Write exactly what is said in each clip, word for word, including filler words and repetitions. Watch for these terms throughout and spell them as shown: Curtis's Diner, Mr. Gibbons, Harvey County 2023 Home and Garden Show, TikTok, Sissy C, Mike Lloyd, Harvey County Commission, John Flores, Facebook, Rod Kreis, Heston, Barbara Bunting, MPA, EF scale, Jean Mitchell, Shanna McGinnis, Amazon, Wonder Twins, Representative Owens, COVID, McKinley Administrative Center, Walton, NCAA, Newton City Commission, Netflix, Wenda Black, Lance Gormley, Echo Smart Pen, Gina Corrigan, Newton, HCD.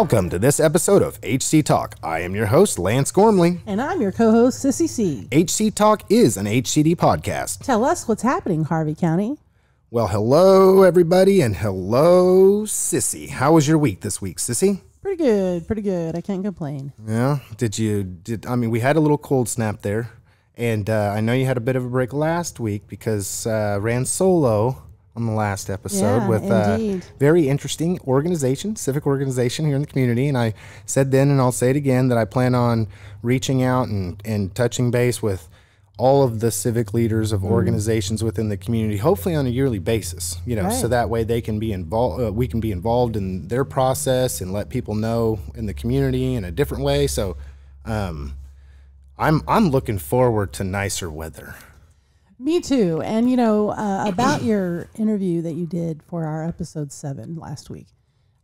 Welcome to this episode of H C Talk. I am your host, Lance Gormley. And I'm your co-host, Sissy C. H C Talk is an H C D podcast. Tell us what's happening, Harvey County. Well, hello, everybody, and hello, Sissy. How was your week this week, Sissy? Pretty good, pretty good. I can't complain. Yeah? Did you, did, I mean, we had a little cold snap there, and uh, I know you had a bit of a break last week because uh, ran solo on the last episode yeah, with a uh, very interesting organization, civic organization here in the community. And I said then, and I'll say it again, that I plan on reaching out and, and touching base with all of the civic leaders of organizations mm. within the community, hopefully on a yearly basis, you know, right. so that way they can be involved, uh, we can be involved in their process and let people know in the community in a different way. So um, I'm, I'm looking forward to nicer weather. Me too. And, you know, uh, about your interview that you did for our episode seven last week,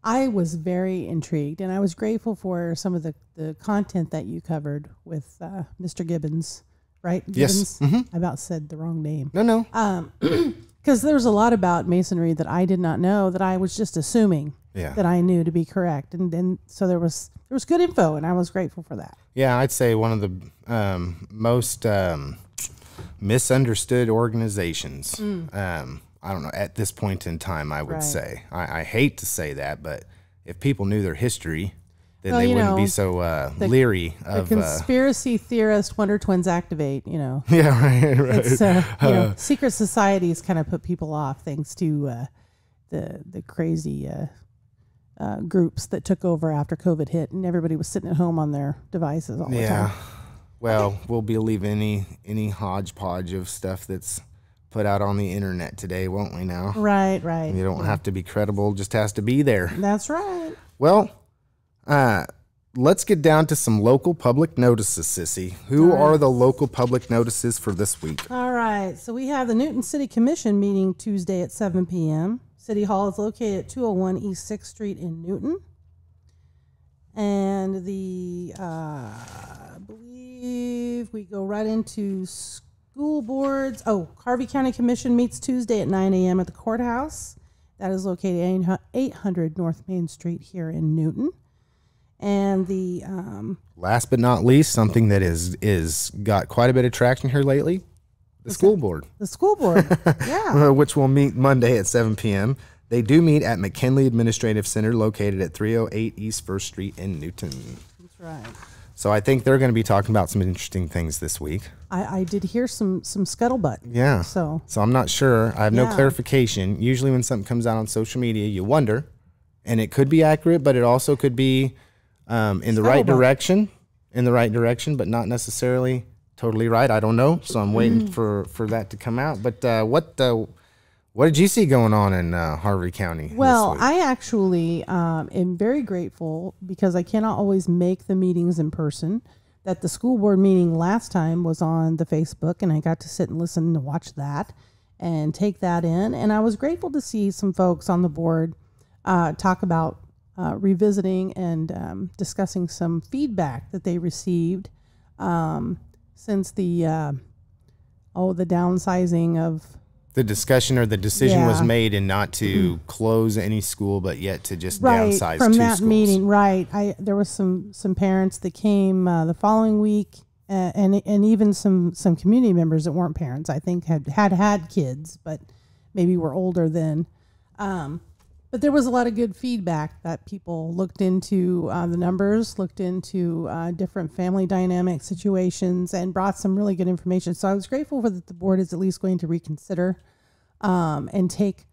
I was very intrigued, and I was grateful for some of the, the content that you covered with uh, Mister Gibbons, right? Gibbons? Yes. Mm-hmm. I about said the wrong name. No, no. Um, because there was a lot about masonry that I did not know, that I was just assuming yeah. that I knew to be correct. And, and so there was, there was good info, and I was grateful for that. Yeah, I'd say one of the um, most... Um, misunderstood organizations. Mm. Um, I don't know. At this point in time, I would right. say I, I hate to say that, but if people knew their history, then well, they wouldn't know, be so uh, the, leery of the conspiracy uh, theorist Wonder Twins activate. You know. Yeah, right, right. It's, uh, you uh, know, secret societies kind of put people off thanks to uh, the the crazy uh, uh, groups that took over after COVID hit, and everybody was sitting at home on their devices all the yeah. time. Well, we'll believe any any hodgepodge of stuff that's put out on the internet today, won't we now? Right, right. You don't yeah. have to be credible, just has to be there. That's right. Well, uh, let's get down to some local public notices, Sissy. Who right. are the local public notices for this week? All right. So we have the Newton City Commission meeting Tuesday at seven p m City Hall is located at two oh one East sixth Street in Newton. And the... Uh, we go right into school boards. Oh, Harvey County Commission meets Tuesday at nine a m at the courthouse. That is located at eight hundred North Main Street here in Newton. And the um, last but not least, something that is is got quite a bit of traction here lately, the school board. The school board, yeah. Which will meet Monday at seven p m They do meet at McKinley Administrative Center, located at three oh eight East first Street in Newton. That's right. So I think they're going to be talking about some interesting things this week. I, I did hear some some scuttlebutt. Yeah. So so I'm not sure. I have yeah. no clarification. Usually when something comes out on social media, you wonder, and it could be accurate, but it also could be um, in the right direction, in the right direction, but not necessarily totally right. I don't know. So I'm waiting mm. for for that to come out. But uh, what the, what did you see going on in uh, Harvey County? Well, I actually um, am very grateful because I cannot always make the meetings in person. That the school board meeting last time was on the Facebook, and I got to sit and listen and watch that and take that in. And I was grateful to see some folks on the board uh, talk about uh, revisiting and um, discussing some feedback that they received um, since the, uh, oh, the downsizing of... The discussion or the decision yeah. was made and not to mm-hmm. close any school, but yet to just right. downsize from two that schools. Meeting. Right. I there was some some parents that came uh, the following week, uh, and and even some some community members that weren't parents. I think had had had kids, but maybe were older then. Um, but there was a lot of good feedback that people looked into uh, the numbers, looked into uh, different family dynamic situations, and brought some really good information. So I was grateful for that the board is at least going to reconsider um, and take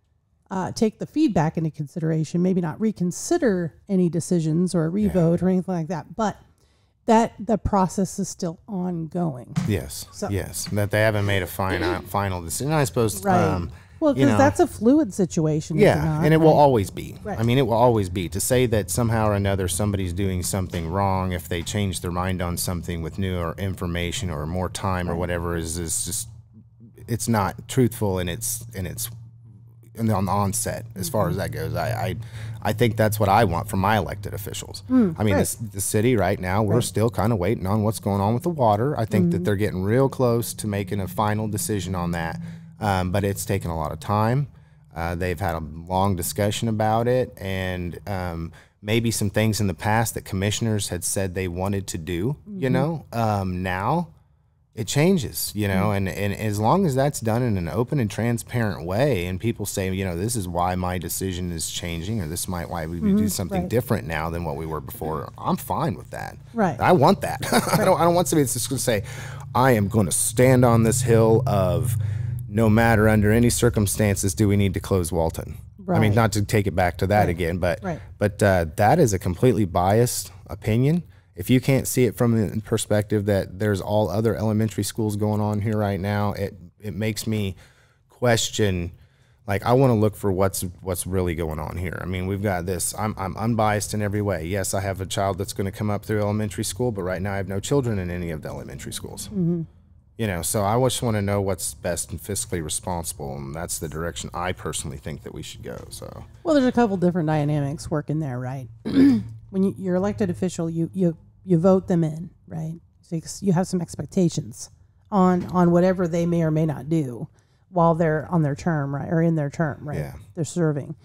uh, take the feedback into consideration, maybe not reconsider any decisions or a revote yeah. or anything like that, but that the process is still ongoing. Yes, so. yes, that they haven't made a final, final decision. I suppose... Right. Um, Well, because that's a fluid situation. Yeah, not, and it right? will always be. Right. I mean, it will always be. To say that somehow or another somebody's doing something wrong if they change their mind on something with newer information or more time right. or whatever is, is just, it's not truthful, and it's and it's and on the onset as mm-hmm. far as that goes. I, I I think that's what I want from my elected officials. Mm, I mean, right. the, the city right now, we're right. still kind of waiting on what's going on with the water. I think mm-hmm. that they're getting real close to making a final decision on that. Um, but it's taken a lot of time. Uh, they've had a long discussion about it, and um, maybe some things in the past that commissioners had said they wanted to do, mm-hmm. you know, um, now it changes, you know, mm-hmm. and, and as long as that's done in an open and transparent way and people say, you know, this is why my decision is changing, or this might why we mm-hmm. do something right. different now than what we were before, I'm fine with that. Right. I want that. Right. I don't, I don't want somebody that's just going to say, I am going to stand on this hill of no matter under any circumstances do we need to close Walton. Right. I mean, not to take it back to that right. again, but right. but uh, that is a completely biased opinion. If you can't see it from the perspective that there's all other elementary schools going on here right now, it it makes me question. Like, I want to look for what's what's really going on here. I mean, we've got this. I'm I'm unbiased in every way. Yes, I have a child that's going to come up through elementary school, but right now I have no children in any of the elementary schools. Mm-hmm. You know, so I just want to know what's best and fiscally responsible, and that's the direction I personally think that we should go. So, well, there's a couple different dynamics working there, right? When you, you're elected official, you you you vote them in, right? So you, you have some expectations on on whatever they may or may not do while they're on their term, right, or in their term, right? Yeah. They're serving,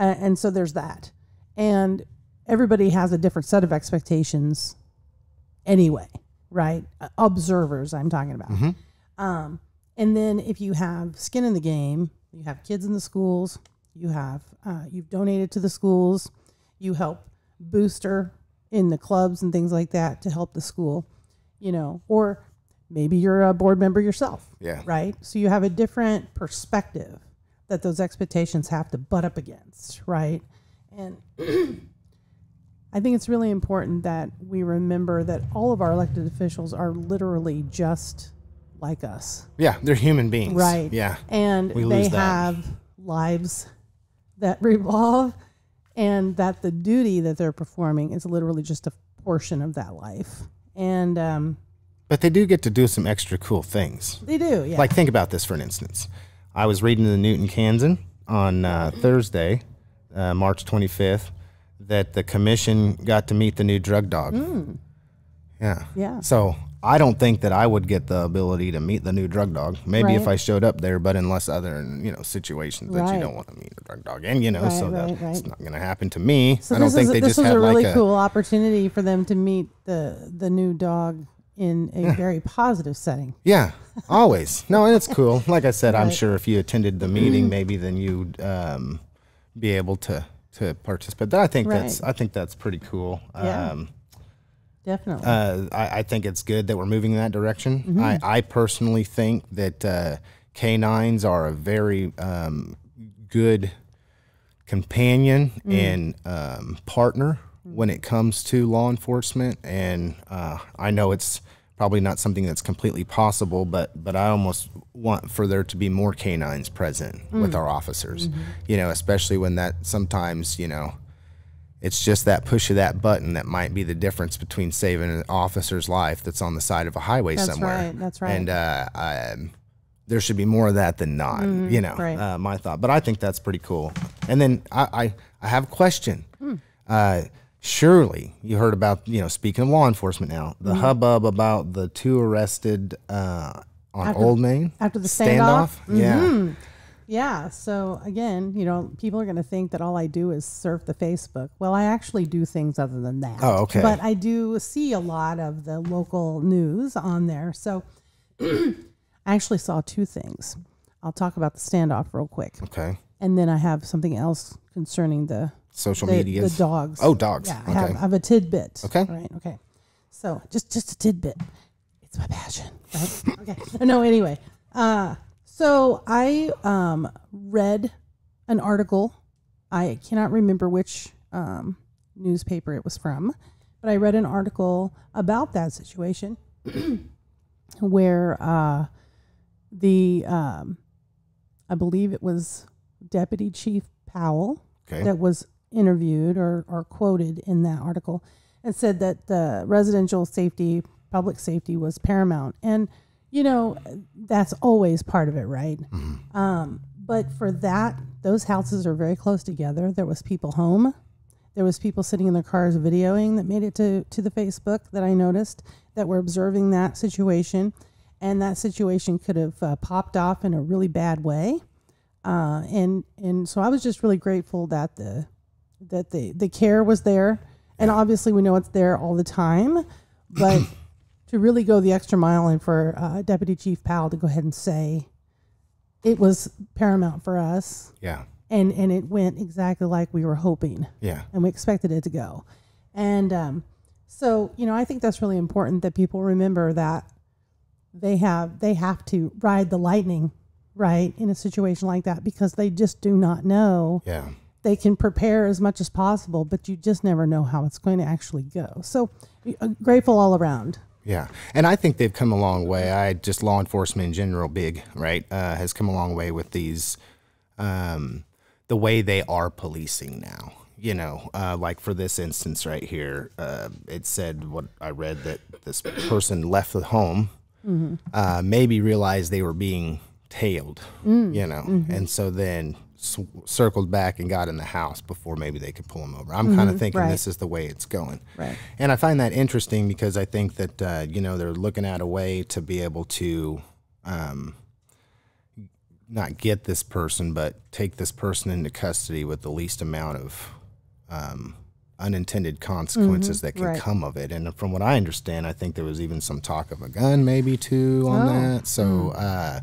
uh, and so there's that, and everybody has a different set of expectations, anyway. Right? Uh, observers, I'm talking about. Mm-hmm. Um, and then if you have skin in the game, you have kids in the schools, you have, uh, you've donated to the schools, you help booster in the clubs and things like that to help the school, you know, or maybe you're a board member yourself. Yeah. Right. So you have a different perspective that those expectations have to butt up against. Right. And I think it's really important that we remember that all of our elected officials are literally just like us. Yeah, they're human beings. Right. Yeah. And we they have lives that revolve, and that the duty that they're performing is literally just a portion of that life. And um, but they do get to do some extra cool things. They do, yeah. Like, think about this for an instance. I was reading The Newton Kansan on uh, Thursday, uh, March twenty-fifth. That the commission got to meet the new drug dog. Mm. Yeah. Yeah. So I don't think that I would get the ability to meet the new drug dog. Maybe right. if I showed up there, but unless other, you know, situations right. that you don't want to meet a drug dog in, you know, right, so right, that's right. not going to happen to me. So I don't think is, they just had really like a... This was a really cool opportunity for them to meet the, the new dog in a yeah. very positive setting. Yeah, always. No, and it's cool. Like I said, right. I'm sure if you attended the meeting, mm. maybe then you'd um, be able to... to participate. But I think right. that's I think that's pretty cool. Yeah. Um, Definitely. Uh, I, I think it's good that we're moving in that direction. Mm-hmm. I, I personally think that uh, canines are a very um, good companion mm-hmm. and um, partner mm-hmm. when it comes to law enforcement. And uh, I know it's probably not something that's completely possible, but but I almost want for there to be more canines present mm. with our officers, mm-hmm. you know, especially when that sometimes, you know, it's just that push of that button that might be the difference between saving an officer's life that's on the side of a highway that's somewhere. That's right, that's right. And uh, I, there should be more of that than not, mm-hmm. you know, right. uh, my thought. But I think that's pretty cool. And then I, I, I have a question. Mm. Uh, Surely you heard about, you know, speaking of law enforcement now, the mm-hmm. hubbub about the two arrested uh, on after, Old Main. After the standoff? standoff? Mm-hmm. Yeah. Yeah. So, again, you know, people are going to think that all I do is surf the Facebook. Well, I actually do things other than that. Oh, okay. But I do see a lot of the local news on there. So, I actually saw two things. I'll talk about the standoff real quick. Okay. And then I have something else concerning the... Social media. The dogs. Oh, dogs. Yeah, okay. I, have, I have a tidbit. Okay. Right. Okay. So just just a tidbit. It's my passion. Right? Okay. No. Anyway. Uh. So I um read an article. I cannot remember which um newspaper it was from, but I read an article about that situation where uh the um I believe it was Deputy Chief Powell okay. that was interviewed or, or quoted in that article and said that the residential safety, public safety was paramount. And, you know, that's always part of it, right? Mm-hmm. Um, but for that, those houses are very close together. There was people home. There was people sitting in their cars videoing that made it to, to the Facebook that I noticed that were observing that situation. And that situation could have uh, popped off in a really bad way. Uh, and, and so I was just really grateful that the that the, the care was there. And obviously we know it's there all the time, but to really go the extra mile and for uh, Deputy Chief Powell to go ahead and say it was paramount for us. Yeah. And, and it went exactly like we were hoping. Yeah. And we expected it to go. And um, so, you know, I think that's really important that people remember that they have, they have to ride the lightning, right, in a situation like that, because they just do not know. Yeah. They can prepare as much as possible, but you just never know how it's going to actually go. So uh, grateful all around. Yeah. And I think they've come a long way. I just law enforcement in general, big, right, uh, has come a long way with these, um, the way they are policing now. You know, uh, like for this instance right here, uh, it said what I read, that this person left the home, mm-hmm. uh, maybe realized they were being tailed, mm. you know, mm-hmm. and so then sw circled back and got in the house before maybe they could pull him over. I'm mm-hmm. kind of thinking right. this is the way it's going. Right. And I find that interesting because I think that, uh, you know, they're looking at a way to be able to um, not get this person, but take this person into custody with the least amount of um, unintended consequences mm-hmm. that can right. come of it. And from what I understand, I think there was even some talk of a gun maybe too on oh. that. So mm. uh,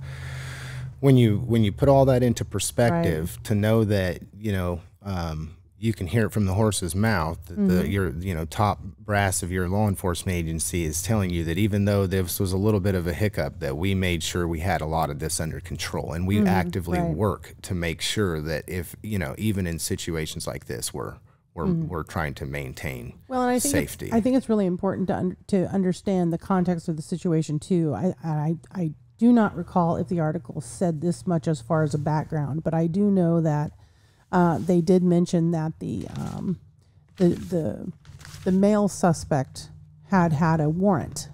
when you when you put all that into perspective, right. to know that, you know, um, you can hear it from the horse's mouth, that mm-hmm. the, your, you know, top brass of your law enforcement agency is telling you that even though this was a little bit of a hiccup, that we made sure we had a lot of this under control, and we mm-hmm. actively right. work to make sure that if, you know, even in situations like this, we're we're, mm-hmm. we're trying to maintain well, and I think safety. I think it's really important to un to understand the context of the situation too. I I I do not recall if the article said this much as far as a background, but I do know that. Uh, they did mention that the, um, the the the male suspect had had a warrant,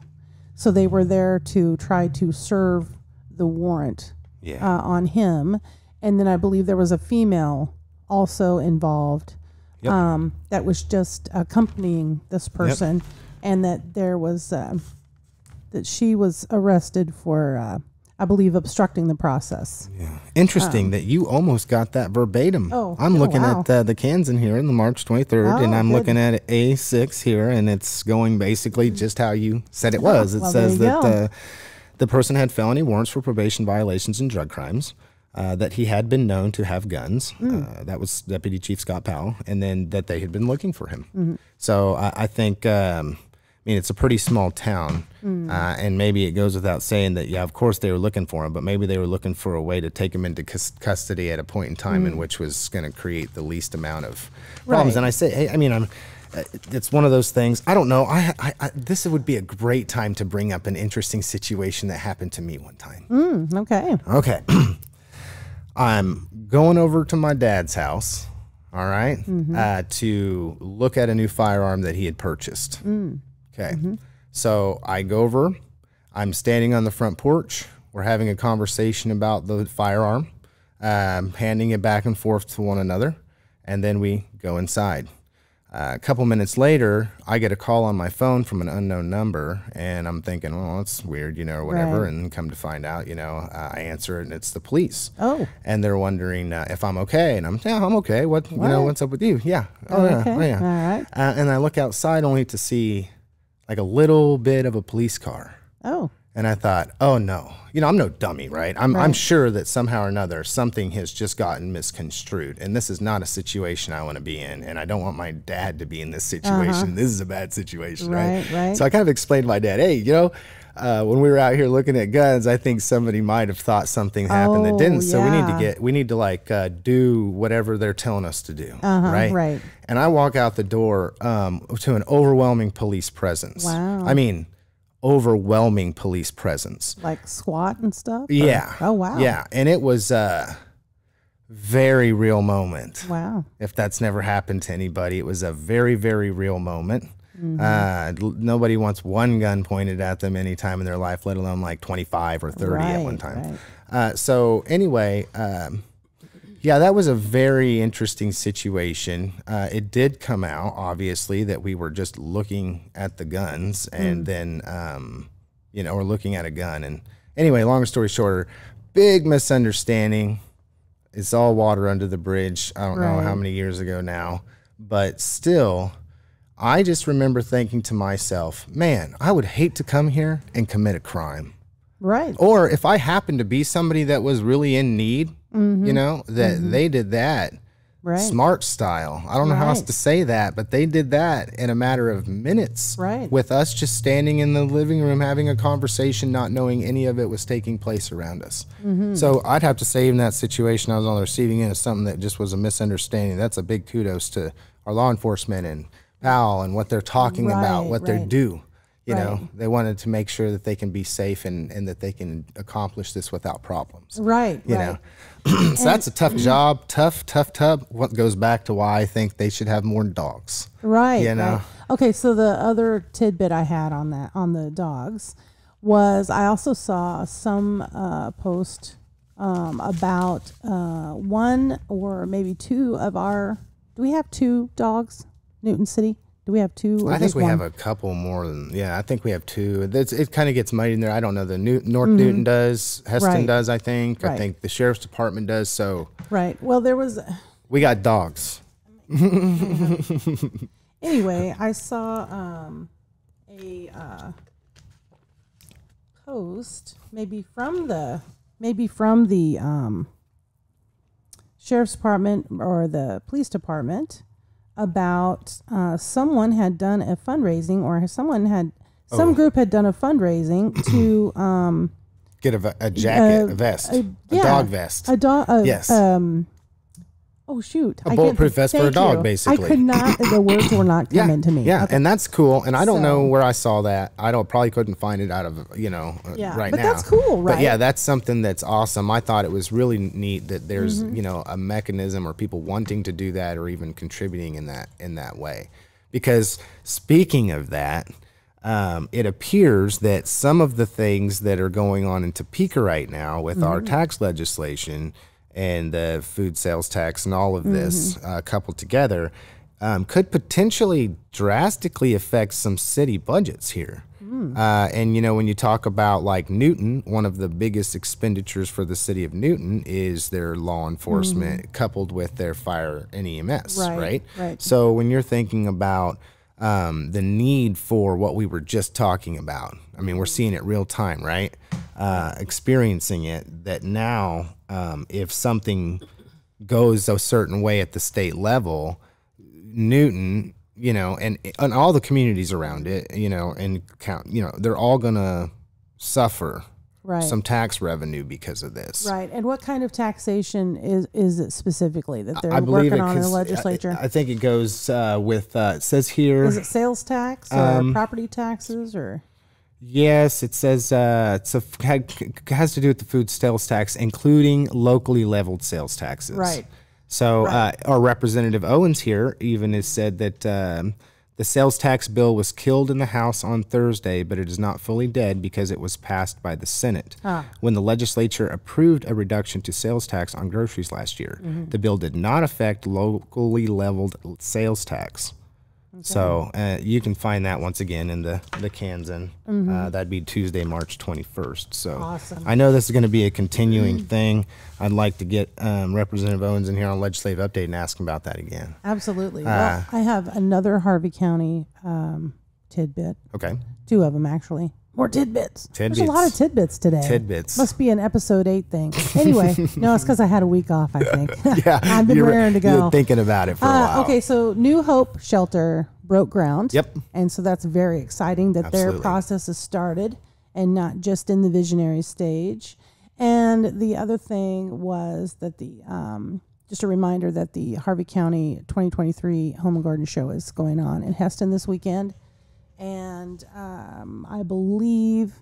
so they were there to try to serve the warrant yeah. uh, on him. And then I believe there was a female also involved yep. um, that was just accompanying this person, yep. and that there was uh, that she was arrested for. Uh, I believe, obstructing the process. Yeah. Interesting um, that you almost got that verbatim. Oh, I'm oh, looking wow. at uh, the Kansan here in the March twenty-third, oh, and I'm good. looking at A six here, and it's going basically just how you said it was. It well, says that uh, the person had felony warrants for probation violations and drug crimes, uh, that he had been known to have guns. Mm. Uh, that was Deputy Chief Scott Powell, and then that they had been looking for him. Mm-hmm. So I, I think... Um, I mean, it's a pretty small town, mm. uh, and maybe it goes without saying that, yeah, of course they were looking for him, but maybe they were looking for a way to take him into cus custody at a point in time mm. in which was going to create the least amount of problems. Right. And I say, hey, I mean, I'm, uh, it's one of those things. I don't know. I, I, I, this would be a great time to bring up an interesting situation that happened to me one time. Mm, okay. Okay. I'm going over to my dad's house, all right, mm-hmm. uh, to look at a new firearm that he had purchased. Mm. Okay. Mm-hmm. So I go over, I'm standing on the front porch. We're having a conversation about the firearm, um, handing it back and forth to one another. And then we go inside. Uh, a couple minutes later, I get a call on my phone from an unknown number, and I'm thinking, well, that's weird, you know, or whatever. Right. And come to find out, you know, uh, I answer it, and it's the police. Oh. And they're wondering uh, if I'm okay, and I'm, yeah, I'm okay. What, what, you know, what's up with you? Yeah. Oh, okay. yeah. Oh, yeah. All right. Uh, and I look outside only to see like a little bit of a police car. Oh. And I thought, oh no, you know, I'm no dummy, right? I'm, right. I'm sure that somehow or another, something has just gotten misconstrued. And this is not a situation I want to be in. And I don't want my dad to be in this situation. Uh-huh. This is a bad situation, right? Right, right? So I kind of explained to my dad, hey, you know, uh, when we were out here looking at guns, I think somebody might have thought something happened oh, that didn't. So yeah. we need to get, we need to like uh, do whatever they're telling us to do, uh-huh, right? Right. And I walk out the door um, to an overwhelming police presence. Wow. I mean, overwhelming police presence. Like SWAT and stuff? Yeah. Or, oh, wow. Yeah. And it was a very real moment. Wow. If that's never happened to anybody, it was a very, very real moment. Mm-hmm. uh, nobody wants one gun pointed at them any time in their life, let alone like twenty-five or thirty right, at one time. Right. Uh, so anyway, um, yeah, that was a very interesting situation. Uh, it did come out, obviously, that we were just looking at the guns and mm. then, um, you know, we're looking at a gun. And anyway, long story shorter, big misunderstanding. It's all water under the bridge. I don't right. know how many years ago now. But still, I just remember thinking to myself, man, I would hate to come here and commit a crime. Right. Or if I happened to be somebody that was really in need, mm-hmm. you know, that mm-hmm. they did that right. smart style. I don't know right. how else to say that, but they did that in a matter of minutes right. with us just standing in the living room, having a conversation, not knowing any of it was taking place around us. Mm-hmm. So I'd have to say in that situation, I was on the receiving end of something that just was a misunderstanding. That's a big kudos to our law enforcement and Powell and what they're talking right, about, what right. they do. You right. know, they wanted to make sure that they can be safe and, and that they can accomplish this without problems. Right. You right. know, so that's a tough job, tough, tough, tough. What goes back to why I think they should have more dogs. Right. You know. Right. Okay. So the other tidbit I had on that, on the dogs, was I also saw some uh, post um, about uh, one or maybe two of our. Do we have two dogs, Newton City? Do we have two? I think we one? have a couple more than, yeah, I think we have two. It's, it kind of gets muddy in there. I don't know. The New, North mm-hmm. Newton does, Heston right. does, I think. Right. I think the Sheriff's Department does, so. Right. Well, there was. We got dogs. Anyway, I saw um, a uh, post, maybe from the, maybe from the um, Sheriff's Department or the Police Department, about uh, someone had done a fundraising, or someone had some oh. group had done a fundraising to um, get a, a jacket, a, a vest, a, a yeah, dog vest, a dog. Yes. Um, oh shoot, a bulletproof vest for a dog, you. basically. I could not. The words were not coming yeah, to me. Yeah, okay. And that's cool. And I don't so, know where I saw that. I don't probably couldn't find it out of you know yeah, right but now. But that's cool, right? But yeah, that's something that's awesome. I thought it was really neat that there's mm-hmm. you know a mechanism or people wanting to do that or even contributing in that in that way. Because speaking of that, um, it appears that some of the things that are going on in Topeka right now with mm-hmm. our tax legislation and the food sales tax and all of this mm-hmm. uh, coupled together um, could potentially drastically affect some city budgets here. Mm. Uh, and, you know, when you talk about like Newton, one of the biggest expenditures for the city of Newton is their law enforcement mm-hmm. coupled with their fire and E M S, right? Right. right. So when you're thinking about um, the need for what we were just talking about, I mean, we're seeing it real time, right? Uh, experiencing it that now um, if something goes a certain way at the state level, Newton, you know, and, and all the communities around it, you know, and count, you know, they're all going to suffer right. some tax revenue because of this. Right. And what kind of taxation is, is it specifically that they're I working on in the legislature? I, I think it goes uh, with, uh, it says here. Is it sales tax or um, property taxes or? Yes, it says uh, it's a, has to do with the food sales tax, including locally leveled sales taxes. Right. So right. Uh, our Representative Owens here even has said that um, the sales tax bill was killed in the House on Thursday, but it is not fully dead because it was passed by the Senate ah. when the legislature approved a reduction to sales tax on groceries last year. Mm-hmm. The bill did not affect locally leveled sales tax. Okay. So uh, you can find that once again in the, the Kansan. Mm-hmm. uh, that'd be Tuesday, March twenty-first. So awesome. I know this is going to be a continuing mm-hmm. thing. I'd like to get um, Representative Owens in here on Legislative Update and ask him about that again. Absolutely. Uh, well, I have another Harvey County um, tidbit. Okay. Two of them, actually. More tidbits. tidbits. There's a lot of tidbits today. Tidbits. Must be an episode eight thing. Anyway, no, it's because I had a week off, I think. Yeah. I've been raring to go. You were thinking about it for uh, a while. Okay, so New Hope Shelter broke ground. Yep. And so that's very exciting that Absolutely. their process has started and not just in the visionary stage. And the other thing was that the, um, just a reminder that the Harvey County twenty twenty-three Home and Garden Show is going on in Heston this weekend. And um, I believe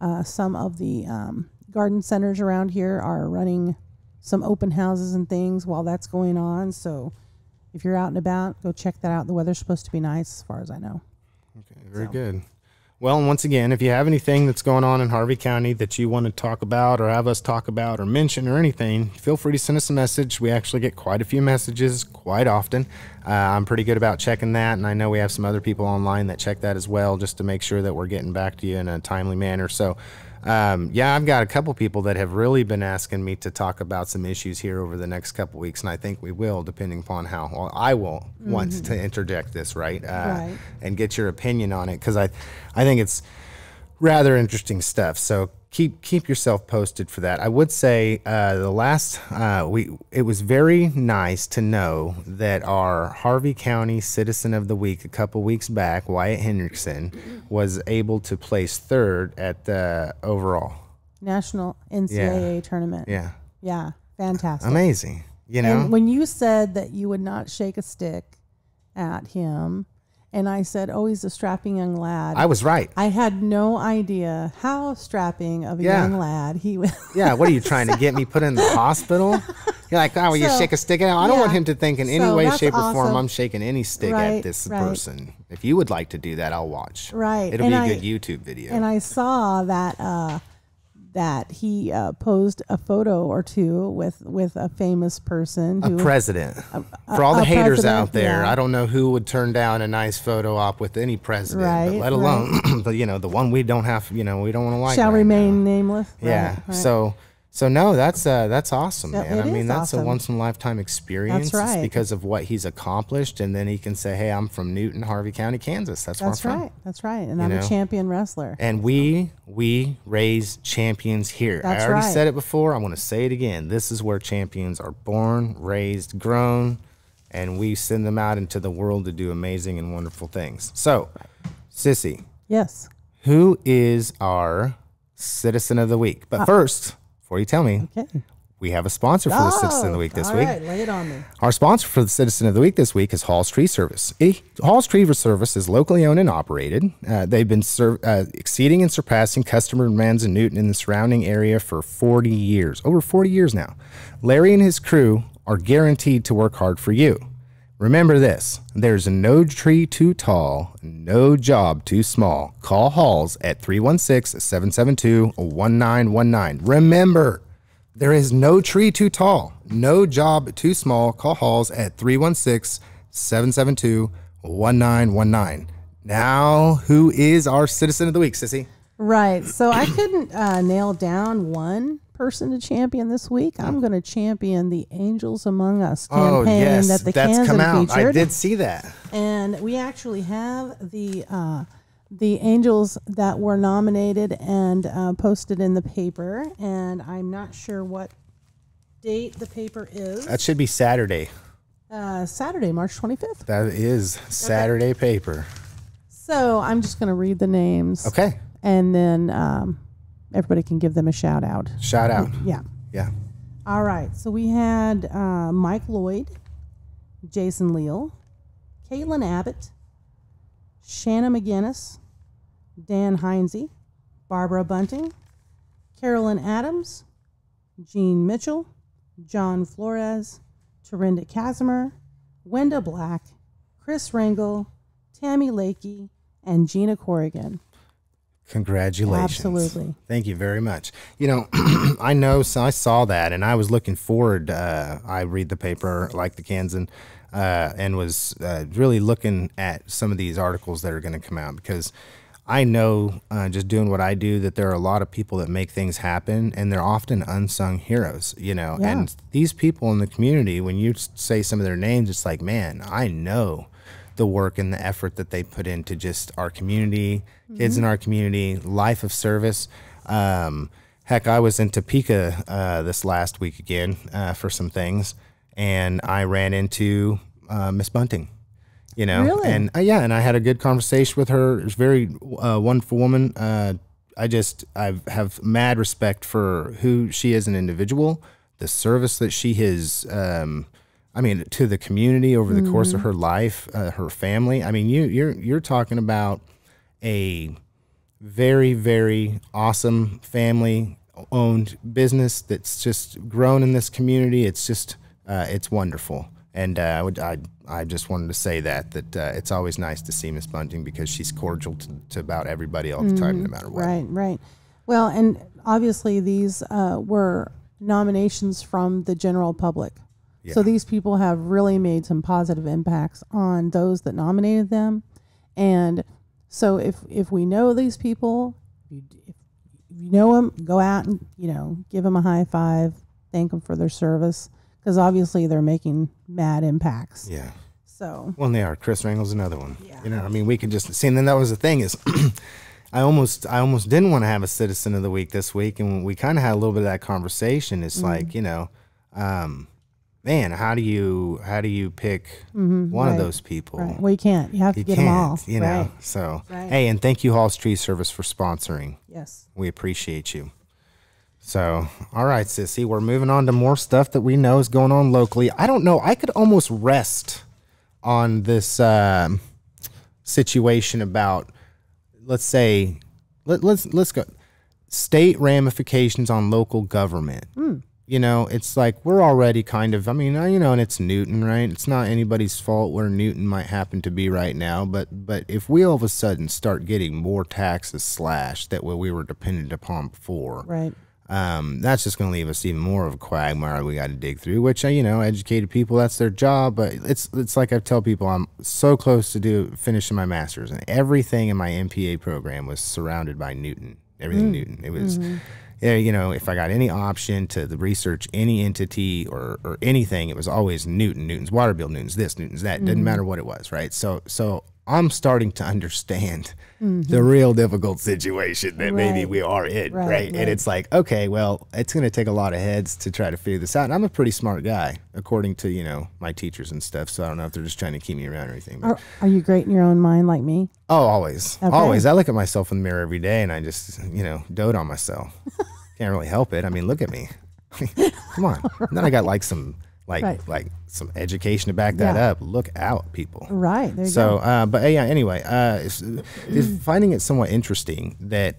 uh, some of the um, garden centers around here are running some open houses and things while that's going on. So if you're out and about, go check that out. The weather's supposed to be nice as far as I know. Okay, very so. good. Well, once again, if you have anything that's going on in Harvey County that you want to talk about or have us talk about or mention or anything, feel free to send us a message. We actually get quite a few messages quite often. Uh, I'm pretty good about checking that, and I know we have some other people online that check that as well, just to make sure that we're getting back to you in a timely manner. So um, yeah, I've got a couple people that have really been asking me to talk about some issues here over the next couple weeks, and I think we will, depending upon how well I will mm-hmm. want to interject this, right? Uh, right, and get your opinion on it, because I, I think it's rather interesting stuff. So keep keep yourself posted for that. I would say uh, the last uh, we it was very nice to know that our Harvey County Citizen of the Week a couple weeks back, Wyatt Hendrickson, was able to place third at the overall national N C double A yeah. tournament. Yeah, yeah, fantastic, amazing. You know, and when you said that you would not shake a stick at him, and I said, oh, he's a strapping young lad. I was right. I had no idea how strapping of a yeah. young lad he was. Yeah, what are you trying so, to get me put in the hospital? You're like, oh, will so, you shake a stick at him? I don't yeah. want him to think in so any way, shape, awesome. or form I'm shaking any stick right, at this right. person. If you would like to do that, I'll watch. Right. It'll and be a I, good YouTube video. And I saw that uh, that he uh, posed a photo or two with, with a famous person. Who, a president. A, For all the haters out there, yeah. I don't know who would turn down a nice photo op with any president, right, but let alone, right. the, you know, the one we don't have, you know, we don't want to like. Shall right remain now. nameless. Yeah. Right, right. So, so no, that's uh, that's awesome, so man. I mean, that's awesome. a once in a lifetime experience. That's right. It's because of what he's accomplished, and then he can say, "Hey, I'm from Newton, Harvey County, Kansas. That's, that's where I'm right. from. That's right. And you I'm know? a champion wrestler. And we we raise champions here. That's I already right. said it before. I want to say it again. This is where champions are born, raised, grown." And we send them out into the world to do amazing and wonderful things. So, Sissy. Yes. Who is our Citizen of the Week? But uh, first, before you tell me, okay. we have a sponsor for oh, the Citizen of the Week this all week. All right, lay it on me. Our sponsor for the Citizen of the Week this week is Hall's Tree Service. It, Hall's Tree Service is locally owned and operated. Uh, they've been serv uh, exceeding and surpassing customer demands in Newton and the surrounding area for forty years, over forty years now. Larry and his crew are guaranteed to work hard for you. Remember this, there's no tree too tall, no job too small. Call Halls at three one six, seven seven two, one nine one nine. Remember, there is no tree too tall, no job too small. Call Halls at three one six, seven seven two, one nine one nine. Now, who is our Citizen of the Week, Sissy? Right, so I couldn't uh, nail down one person to champion this week. I'm going to champion the Angels Among Us campaign oh, yes. that the That's Kansan come out. featured. I did see that, and we actually have the uh, the angels that were nominated and uh, posted in the paper. And I'm not sure what date the paper is. That should be Saturday. Uh, Saturday, March twenty-fifth. That is Saturday okay. paper. So I'm just going to read the names. Okay, and then. Um, Everybody can give them a shout out. Shout out. Yeah. Yeah. All right. So we had uh, Mike Lloyd, Jason Leal, Caitlin Abbott, Shanna McGinnis, Dan Heinze, Barbara Bunting, Carolyn Adams, Jean Mitchell, John Flores, Torenda Casimir, Wenda Black, Chris Rangel, Tammy Lakey, and Gina Corrigan. Congratulations. Absolutely. Thank you very much. You know, I know, so I saw that and I was looking forward. Uh, I read the paper like the Kansan uh, and was uh, really looking at some of these articles that are going to come out, because I know uh, just doing what I do that there are a lot of people that make things happen, and they're often unsung heroes, you know, yeah. and these people in the community, when you say some of their names, it's like, man, I know the work and the effort that they put into just our community, mm-hmm. kids in our community, life of service. Um, heck, I was in Topeka uh, this last week again uh, for some things, and I ran into uh, Miss Bunting, you know. Really? And uh, yeah, and I had a good conversation with her. She's a very uh, wonderful woman. Uh, I just I have mad respect for who she is as an individual, the service that she has um, I mean, to the community over the mm-hmm. course of her life, uh, her family. I mean, you, you're you're talking about a very, very awesome family-owned business that's just grown in this community. It's just, uh, it's wonderful. And uh, I, would, I, I just wanted to say that, that uh, it's always nice to see Miss Bunting, because she's cordial to, to about everybody all the mm-hmm. time, no matter what. Right, right. Well, and obviously these uh, were nominations from the general public. Yeah. So these people have really made some positive impacts on those that nominated them. And so if, if we know these people, if you know them, go out and, you know, give them a high five, thank them for their service, because obviously they're making mad impacts. Yeah. So. Well, and they are. Chris Rangel's another one. Yeah. You know, I mean, we could just see. And then that was the thing is I almost I almost didn't want to have a Citizen of the Week this week. And we kind of had a little bit of that conversation. It's mm-hmm. like, you know, um, man, how do you how do you pick mm-hmm, one right. of those people? Right. Well, you can't. You have to you get them all. You know, right. so. Right. Hey, and thank you, Hall's Tree Service, for sponsoring. Yes. We appreciate you. So, all right, Sissy, we're moving on to more stuff that we know is going on locally. I don't know. I could almost rest on this uh, situation about, let's say, let, let's let's go state ramifications on local government. Mm. You know, it's like we're already kind of, I mean, you know, and it's Newton, right? It's not anybody's fault where Newton might happen to be right now. But but if we all of a sudden start getting more taxes slashed that we were dependent upon before, right? Um, that's just going to leave us even more of a quagmire we got to dig through, which, you know, educated people, that's their job. But it's it's like I tell people, I'm so close to do finishing my master's, and everything in my M P A program was surrounded by Newton, everything mm. Newton. It was, mm-hmm. yeah, you know, if I got any option to the research, any entity or, or anything, it was always Newton, Newton's water bill, Newton's this, Newton's that. Mm-hmm. Didn't matter what it was, right? So, so I'm starting to understand mm-hmm. the real difficult situation that right. maybe we are in, right, right? right? And it's like, okay, well, it's going to take a lot of heads to try to figure this out. And I'm a pretty smart guy, according to, you know, my teachers and stuff, so I don't know if they're just trying to keep me around or anything. But. Are, are you great in your own mind like me? Oh, always. Okay. Always. I look at myself in the mirror every day, and I just, you know, dote on myself. Can't really help it. I mean, look at me. Come on. Right. Then I got like some... Like, right. like some education to back that yeah. up. Look out, people. Right. There you so, go. Uh, but yeah, anyway, uh, it's, it's finding it somewhat interesting that,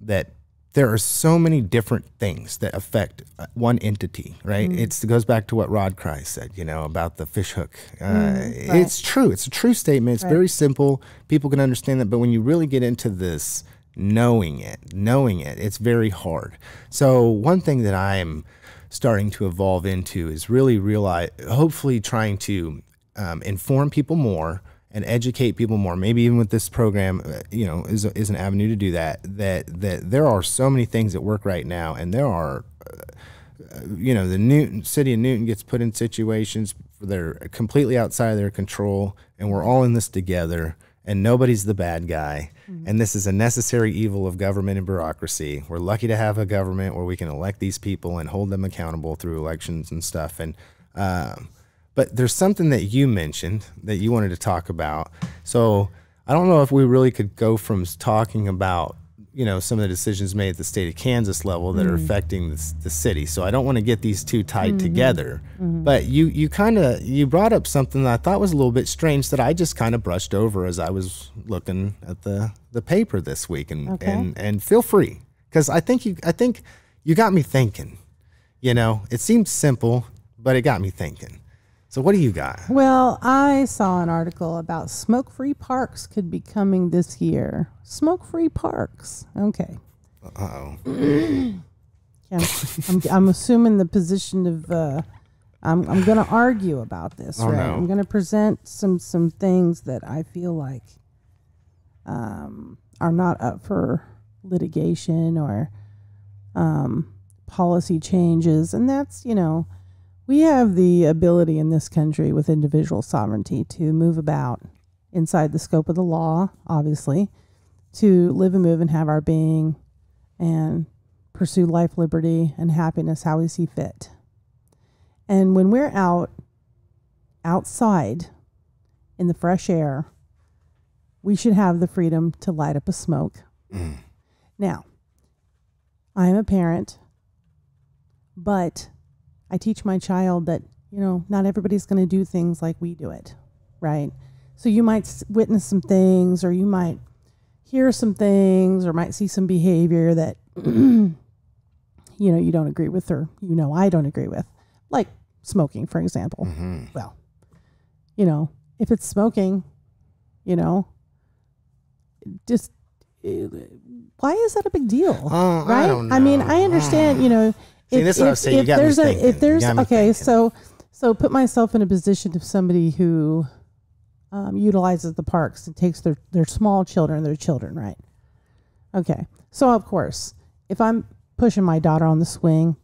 that there are so many different things that affect one entity, right? Mm. It's, it goes back to what Rod Kreis said, you know, about the fish hook. Uh, mm, right. It's true. It's a true statement. It's right. very simple. People can understand that. But when you really get into this, knowing it, knowing it, it's very hard. So one thing that I'm starting to evolve into is really realize, hopefully trying to um, inform people more and educate people more. Maybe even with this program, uh, you know, is, is an avenue to do that, that, that there are so many things that work right now. And there are, uh, you know, the Newton city of Newton gets put in situations that are completely outside of their control. And we're all in this together, and nobody's the bad guy. Mm-hmm. And this is a necessary evil of government and bureaucracy. We're lucky to have a government where we can elect these people and hold them accountable through elections and stuff. And um, but there's something that you mentioned that you wanted to talk about. So I don't know if we really could go from talking about, you know, some of the decisions made at the state of Kansas level that mm-hmm. are affecting the, the city. So I don't want to get these two tied mm-hmm. together. Mm-hmm. But you, you kind of, you brought up something that I thought was a little bit strange that I just kind of brushed over as I was looking at the, the paper this week. And, okay. and, and feel free, because I think you, I think you got me thinking, you know, it seemed simple, but it got me thinking. So what do you got? Well, I saw an article about smoke-free parks could be coming this year. Smoke-free parks. Okay. Uh-oh. I'm, I'm, I'm assuming the position of, uh, I'm, I'm going to argue about this, oh, right? No. I'm going to present some, some things that I feel like um, are not up for litigation or um, policy changes. And that's, you know, we have the ability in this country with individual sovereignty to move about inside the scope of the law, obviously, to live and move and have our being and pursue life, liberty, and happiness how we see fit. And when we're out, outside in the fresh air, we should have the freedom to light up a smoke. Mm. Now, I am a parent, but I teach my child that, you know, not everybody's going to do things like we do it, right? So you might witness some things, or you might hear some things, or might see some behavior that, you know, you don't agree with, or, you know, I don't agree with. Like smoking, for example. Mm-hmm. Well, you know, if it's smoking, you know, just why is that a big deal? Uh, right? I don't know. I mean, I understand, uh. you know, See, if, this is what I was saying. You got me thinking. If there's, okay, so So put myself in a position of somebody who um, utilizes the parks and takes their, their small children, their children, right? Okay. So, of course, if I'm pushing my daughter on the swing,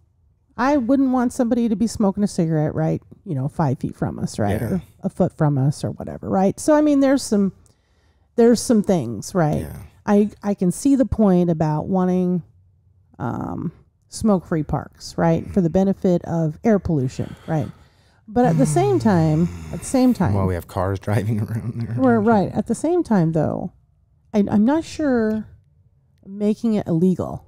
I wouldn't want somebody to be smoking a cigarette, right? You know, five feet from us, right? Yeah. Or a foot from us or whatever, right? So, I mean, there's some, there's some things, right? Yeah. I, I can see the point about wanting um, smoke-free parks, right? For the benefit of air pollution, right? But at the same time, at the same time. Well, we have cars driving around there. We're right. At the same time, though, I, I'm not sure making it illegal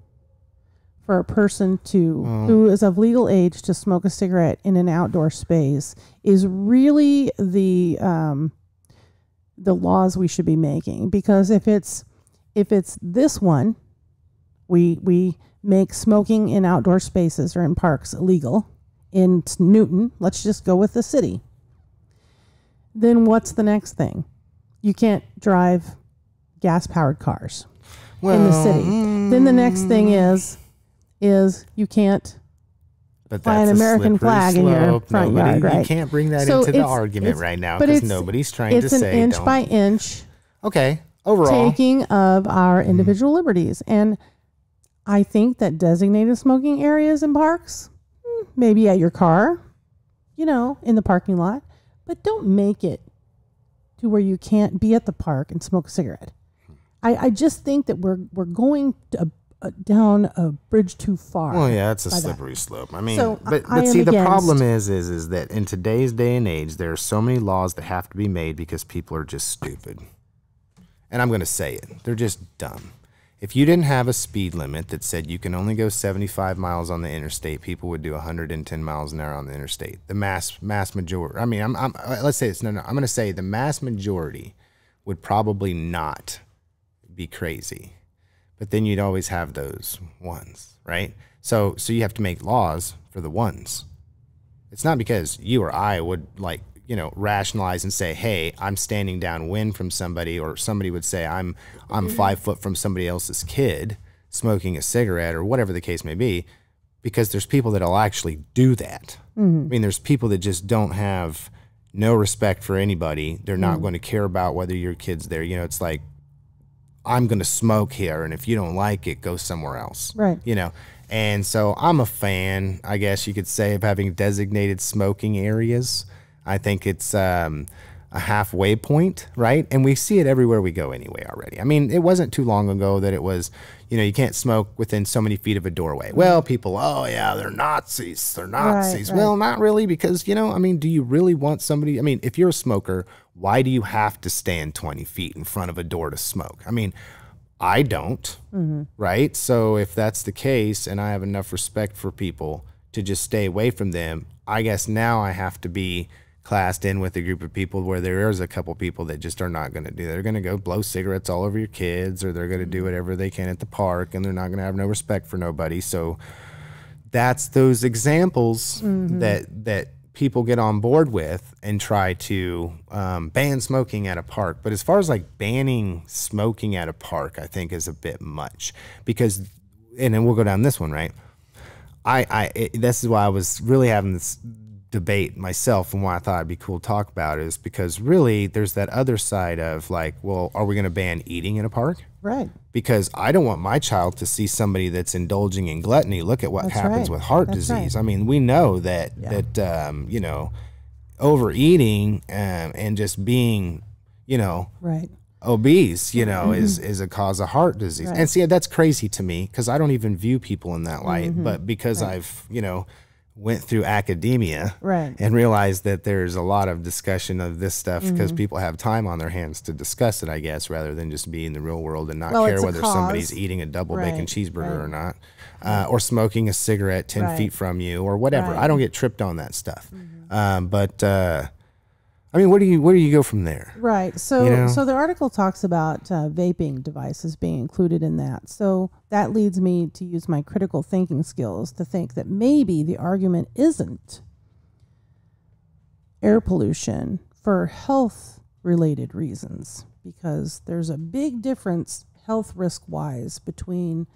for a person to well, who is of legal age to smoke a cigarette in an outdoor space is really the um, the laws we should be making. Because if it's if it's this one, we we make smoking in outdoor spaces or in parks illegal. In Newton, let's just go with the city. Then what's the next thing? You can't drive gas-powered cars well, in the city. Mm, then the next thing is, is you can't but fly an American flag slope. in your front nobody, yard, right? You can't bring that so into the argument right now because nobody's trying to say don't. It's an inch don't. by inch. Okay, overall taking of our individual mm. liberties, and I think that designated smoking areas in parks. Maybe at your car, you know, in the parking lot, but don't make it to where you can't be at the park and smoke a cigarette. I, I just think that we're we're going to, uh, down a bridge too far. Well, yeah, it's a slippery that. slope. I mean, so but, I, but I see, the problem is, is, is that in today's day and age, there are so many laws that have to be made because people are just stupid. And I'm going to say it. They're just dumb. If you didn't have a speed limit that said you can only go seventy-five miles on the interstate, people would do one hundred ten miles an hour on the interstate. The mass mass majority, I mean, I'm, I'm, let's say this, no, no, I'm going to say the mass majority would probably not be crazy. But then you'd always have those ones, right? So, so you have to make laws for the ones. It's not because you or I would, like, you know, rationalize and say, hey, I'm standing downwind from somebody, or somebody would say I'm I'm five foot from somebody else's kid smoking a cigarette or whatever the case may be, because there's people that'll actually do that. Mm-hmm. I mean, there's people that just don't have no respect for anybody. They're not mm-hmm. going to care about whether your kid's there. You know, it's like, I'm going to smoke here, and if you don't like it, go somewhere else. Right. You know, and so I'm a fan, I guess you could say, of having designated smoking areas. I think it's um, a halfway point, right? And we see it everywhere we go anyway already. I mean, it wasn't too long ago that it was, you know, you can't smoke within so many feet of a doorway. Well, people, oh, yeah, they're Nazis. They're Nazis. Right, right. Well, not really, because, you know, I mean, do you really want somebody? I mean, if you're a smoker, why do you have to stand twenty feet in front of a door to smoke? I mean, I don't, mm-hmm. right? So if that's the case, and I have enough respect for people to just stay away from them, I guess now I have to be classed in with a group of people where there is a couple people that just are not going to do that. They're going to go blow cigarettes all over your kids, or they're going to do whatever they can at the park, and they're not going to have no respect for nobody. So that's those examples mm-hmm. that that people get on board with and try to um, ban smoking at a park. But as far as like banning smoking at a park, I think is a bit much, because, and then we'll go down this one, right? I, I it, this is why I was really having this debate myself, and why I thought it'd be cool to talk about it, is because really there's that other side of like, well, are we going to ban eating in a park? Right. Because I don't want my child to see somebody that's indulging in gluttony. Look at what that's happens right. with heart that's disease. Right. I mean, we know that yeah. that um, you know, overeating um, and just being, you know, right. obese, you know, mm-hmm. is is a cause of heart disease. Right. And see, that's crazy to me, because I don't even view people in that light. Mm-hmm. But because right. I've, you know, went through academia right. and realized that there's a lot of discussion of this stuff because mm-hmm. people have time on their hands to discuss it, I guess, rather than just be in the real world and not well, care whether cause. somebody's eating a double right. bacon cheeseburger right. or not, uh, or smoking a cigarette ten right. feet from you or whatever. Right. I don't get tripped on that stuff. Mm-hmm. um, but uh, I mean, where do you where do you go from there? Right. So you know? so the article talks about uh, vaping devices being included in that. So that leads me to use my critical thinking skills to think that maybe the argument isn't air pollution for health related reasons, because there's a big difference health risk wise between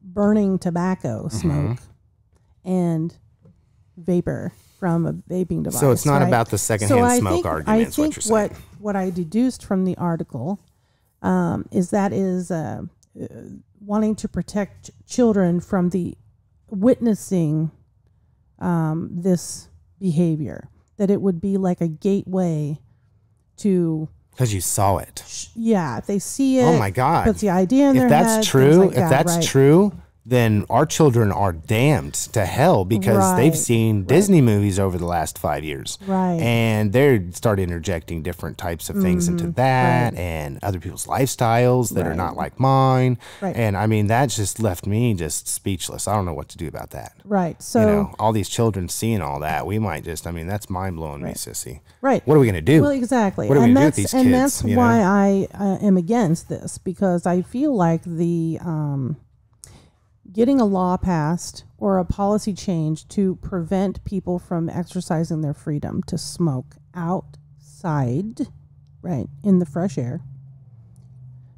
burning tobacco smoke mm-hmm. and vapor from a vaping device. So it's not right? about the secondhand so smoke think, argument. I is think what, you're what what I deduced from the article um, is that is uh, uh, wanting to protect children from the witnessing um, this behavior. That it would be like a gateway to. Because you saw it. Yeah, if they see it. Oh my God! Puts the idea in if their head. If that's true, like if that, that's right. true, then our children are damned to hell because right, they've seen right. Disney movies over the last five years, right? And they start interjecting different types of things mm-hmm. into that right. and other people's lifestyles that right. are not like mine. Right. And I mean, that just left me just speechless. I don't know what to do about that. Right. So you know, all these children seeing all that, we might just. I mean, that's mind blowing right. me, Sissy. Right. What are we gonna do? Well, exactly. What are and we gonna do with these and kids? And that's you know? why I uh, am against this because I feel like the. Um, Getting a law passed or a policy change to prevent people from exercising their freedom to smoke outside, right, in the fresh air.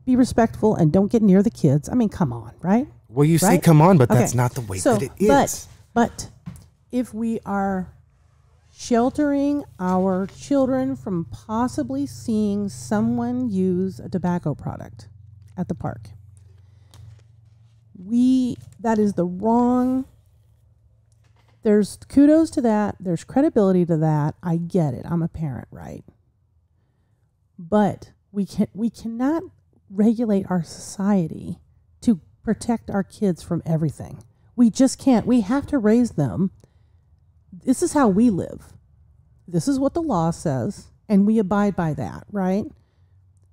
Be respectful and don't get near the kids. I mean, come on, right? Well, you right? say come on, but okay. that's not the way so, that it is. But, but if we are sheltering our children from possibly seeing someone use a tobacco product at the park, We, that is the wrong, there's kudos to that. There's credibility to that. I get it. I'm a parent, right? But we can, we cannot regulate our society to protect our kids from everything. We just can't. We have to raise them. This is how we live. This is what the law says, and we abide by that, right?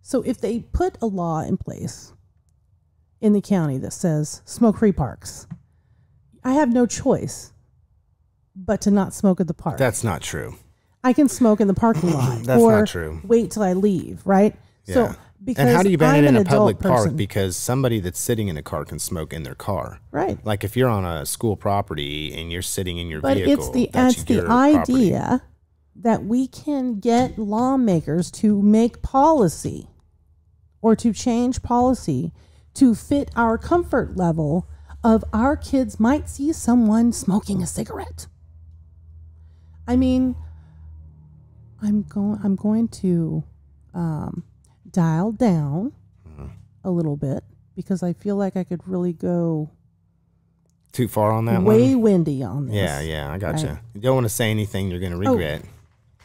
So if they put a law in place in the county that says smoke-free parks, I have no choice but to not smoke at the park. That's not true. I can smoke in the parking lot. That's or not true. Wait till I leave, right? Yeah. So because and how do you ban I'm it in a public park? Person. Because somebody that's sitting in a car can smoke in their car, right? Like if you're on a school property and you're sitting in your but vehicle, it's the that's it's the idea property. That we can get lawmakers to make policy or to change policy to fit our comfort level of our kids might see someone smoking a cigarette. I mean, I'm going. I'm going to um, dial down mm-hmm. a little bit because I feel like I could really go too far on that. Way one? windy on this. Yeah, yeah, I gotcha. Right? You don't want to say anything you're going to regret. Oh,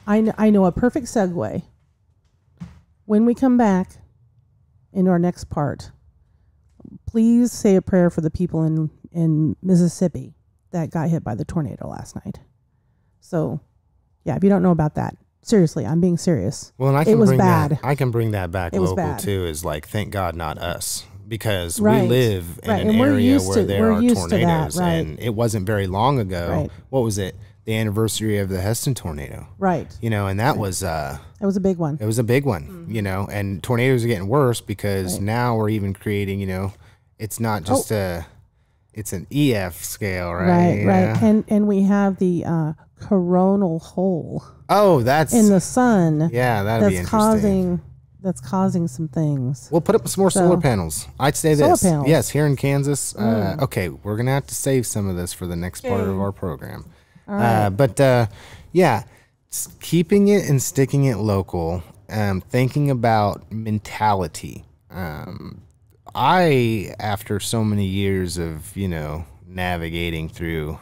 I know. I know a perfect segue. When we come back into our next part. Please say a prayer for the people in, in Mississippi that got hit by the tornado last night. So, yeah, if you don't know about that, seriously, I'm being serious. Well, and I can it was bring bad. That, I can bring that back it local, too, is like, thank God, not us. Because right. we live in right. an and area where to, there are tornadoes. That, right. And it wasn't very long ago. Right. What was it? The anniversary of the Heston tornado. Right. You know, and that right. was... Uh, it was a big one. It was a big one, mm-hmm. you know, and tornadoes are getting worse because right. now we're even creating, you know, it's not just oh. a... It's an E F scale, right? Right, you right. And, and we have the uh, coronal hole. Oh, that's... In the sun. Yeah, that'd be interesting. That's causing... That's causing some things. We'll put up some more so, solar panels. I'd say this. Solar panels. Yes, here in Kansas. Mm. Uh, okay, we're going to have to save some of this for the next part of our program. All right. Uh, but, uh, yeah, keeping it and sticking it local, um, thinking about mentality. Um, I, after so many years of, you know, navigating through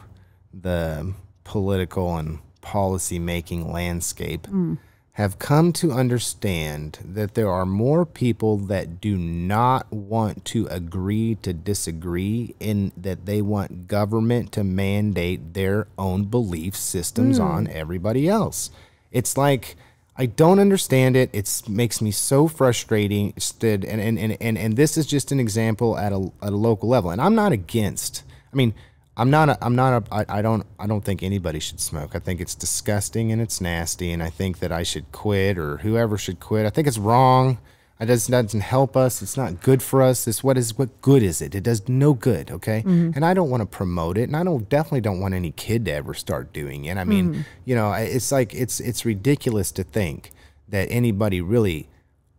the political and policy-making landscape, mm. have come to understand that there are more people that do not want to agree to disagree and that they want government to mandate their own belief systems mm. on everybody else. It's like, I don't understand it. It makes me so frustrating. And, and, and, and, and this is just an example at a, at a local level. And I'm not against, I mean, I'm not a, I'm not a, I, I don't, I don't think anybody should smoke. I think it's disgusting and it's nasty. And I think that I should quit or whoever should quit. I think it's wrong. It doesn't, doesn't help us. It's not good for us. It's what is, what good is it? It does no good. Okay. Mm-hmm. And I don't want to promote it. And I don't definitely don't want any kid to ever start doing it. I mean, mm-hmm. you know, it's like, it's, it's ridiculous to think that anybody really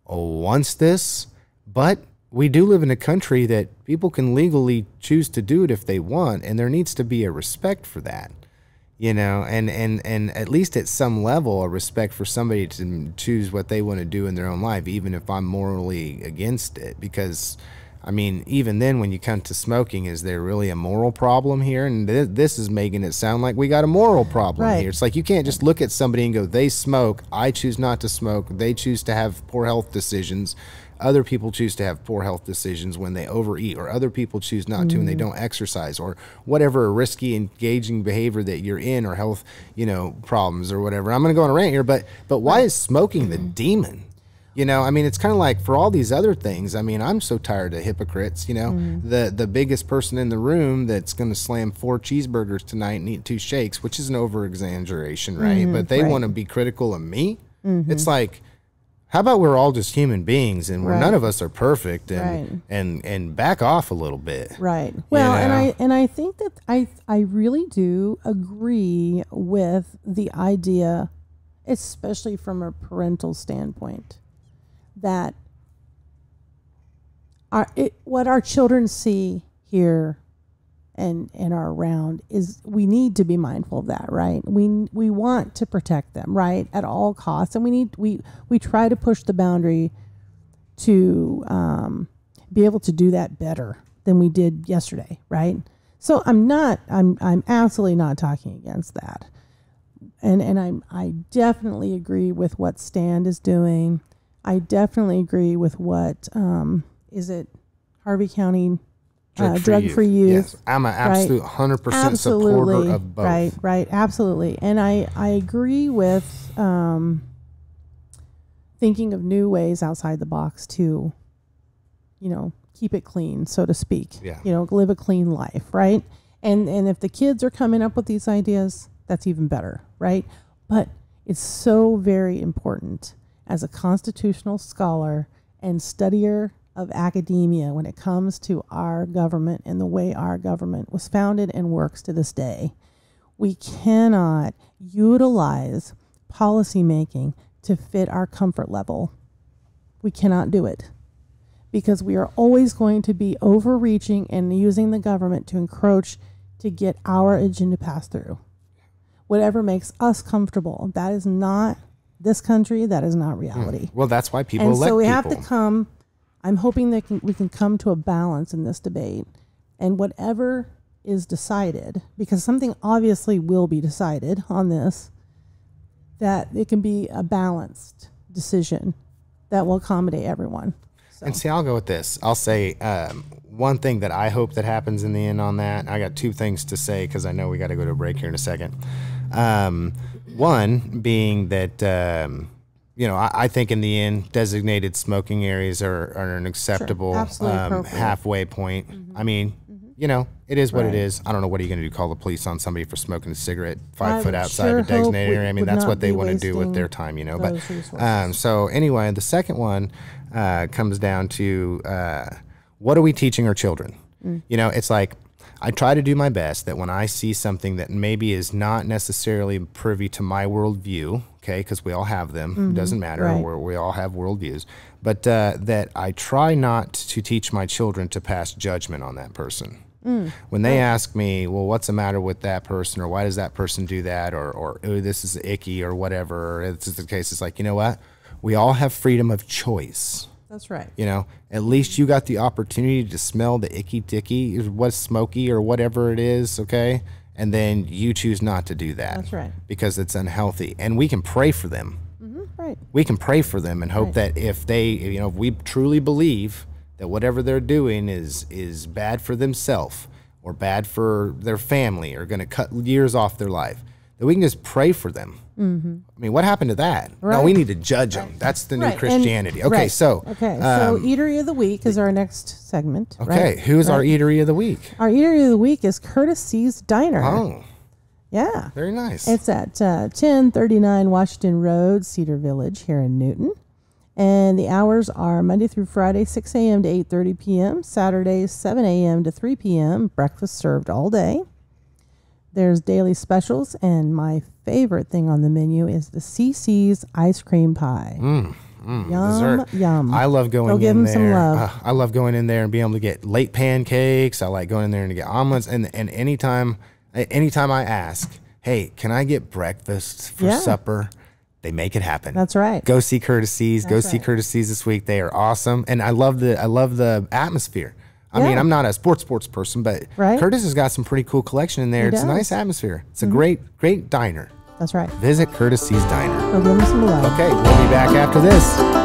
wants this, but we do live in a country that people can legally choose to do it if they want, and there needs to be a respect for that. you know, and, and, and at least at some level, a respect for somebody to choose what they want to do in their own life, even if I'm morally against it. Because, I mean, even then, when you come to smoking, is there really a moral problem here? And th this is making it sound like we got a moral problem right here. It's like you can't just look at somebody and go, they smoke, I choose not to smoke, they choose to have poor health decisions. Other people choose to have poor health decisions when they overeat, or other people choose not mm. to and they don't exercise, or whatever risky engaging behavior that you're in, or health, you know, problems or whatever. I'm going to go on a rant here, but but why is smoking the demon? You know, I mean, it's kind of like for all these other things. I mean, I'm so tired of hypocrites, you know, mm. the, the biggest person in the room that's going to slam four cheeseburgers tonight and eat two shakes, which is an over exaggeration, right? Mm, but they right. want to be critical of me. Mm-hmm. It's like, how about we're all just human beings and we're, right. none of us are perfect, and, right. and, and back off a little bit. Right. Well, you know? and I, and I think that I, I really do agree with the idea, especially from a parental standpoint, that our, it, what our children see, hear, and, and are around is, we need to be mindful of that, right? We, we want to protect them, right, at all costs. And we need, we, we try to push the boundary to um, be able to do that better than we did yesterday, right? So I'm not, I'm, I'm absolutely not talking against that. And, and I'm, I definitely agree with what Stand is doing. I definitely agree with what, um, is it Harvey County Drug, uh, free, drug youth. free youth. Yes. I'm an absolute one hundred percent supporter of both. Right, right, absolutely. And I, I agree with um, thinking of new ways outside the box to, you know, keep it clean, so to speak. Yeah. You know, live a clean life, right? And, and if the kids are coming up with these ideas, that's even better, right? But it's so very important as a constitutional scholar and studier of academia when it comes to our government and the way our government was founded and works to this day. We cannot utilize policymaking to fit our comfort level. We cannot do it, because we are always going to be overreaching and using the government to encroach to get our agenda passed through. Whatever makes us comfortable, that is not this country, that is not reality. Hmm. Well, that's why people and elect so we people. have to come I'm hoping that can, we can come to a balance in this debate, and whatever is decided, because something obviously will be decided on this, that it can be a balanced decision that will accommodate everyone. So. And see, I'll go with this. I'll say um, one thing that I hope that happens in the end on that. I got two things to say because I know we got to go to a break here in a second. Um, one being that... Um, You know, I, I think in the end, designated smoking areas are, are an acceptable sure, um, halfway point. Mm-hmm. I mean, mm-hmm. you know, it is what right. it is. I don't know, what are you going to do? Call the police on somebody for smoking a cigarette five I foot outside sure of a designated area? I mean, that's what they want to do with their time, you know. But um, so anyway, the second one uh, comes down to uh, what are we teaching our children? Mm. You know, it's like, I try to do my best that when I see something that maybe is not necessarily privy to my worldview, okay, because we all have them, mm-hmm. doesn't matter, right. we're, we all have worldviews, but uh, that I try not to teach my children to pass judgment on that person. Mm. When they right. ask me, well, what's the matter with that person, or why does that person do that, or, or oh, this is icky, or whatever, or this is the case, it's like, you know what, we all have freedom of choice. That's right. You know, at least you got the opportunity to smell the icky dicky, what's smoky or whatever it is, okay? And then you choose not to do that. That's right. Because it's unhealthy. And we can pray for them. Mm-hmm. Right. We can pray for them and hope right. that if they, you know, if we truly believe that whatever they're doing is, is bad for themselves or bad for their family or going to cut years off their life, that we can just pray for them. Mm-hmm. I mean, what happened to that? Right. No, we need to judge them. That's the new right. Christianity. And, okay, right. so. Okay, so um, Eatery of the Week is our next segment. Okay, right? who is right. our Eatery of the Week? Our Eatery of the Week is Curtis's Diner. Oh. Yeah. Very nice. It's at uh, ten thirty-nine Washington Road, Cedar Village here in Newton. And the hours are Monday through Friday, six A M to eight thirty P M, Saturdays, seven A M to three P M, breakfast served all day. There's daily specials, and my favorite thing on the menu is the C C's ice cream pie. Mm, mm, yum, dessert. yum. I love going Go in give them there. Some love. Uh, I love going in there and being able to get late pancakes. I like going in there and get omelets. And and anytime, anytime I ask, hey, can I get breakfast for yeah. supper? They make it happen. That's right. Go see Curtis's. Go right. see Curtis's this week. They are awesome. And I love the I love the atmosphere. I yeah. mean, I'm not a sports sports person, but right. Curtis has got some pretty cool collection in there. He it's does. a nice atmosphere. It's mm-hmm. a great, great diner. That's right. Visit Curtis's Diner. Go give him some love. Okay, we'll be back after this.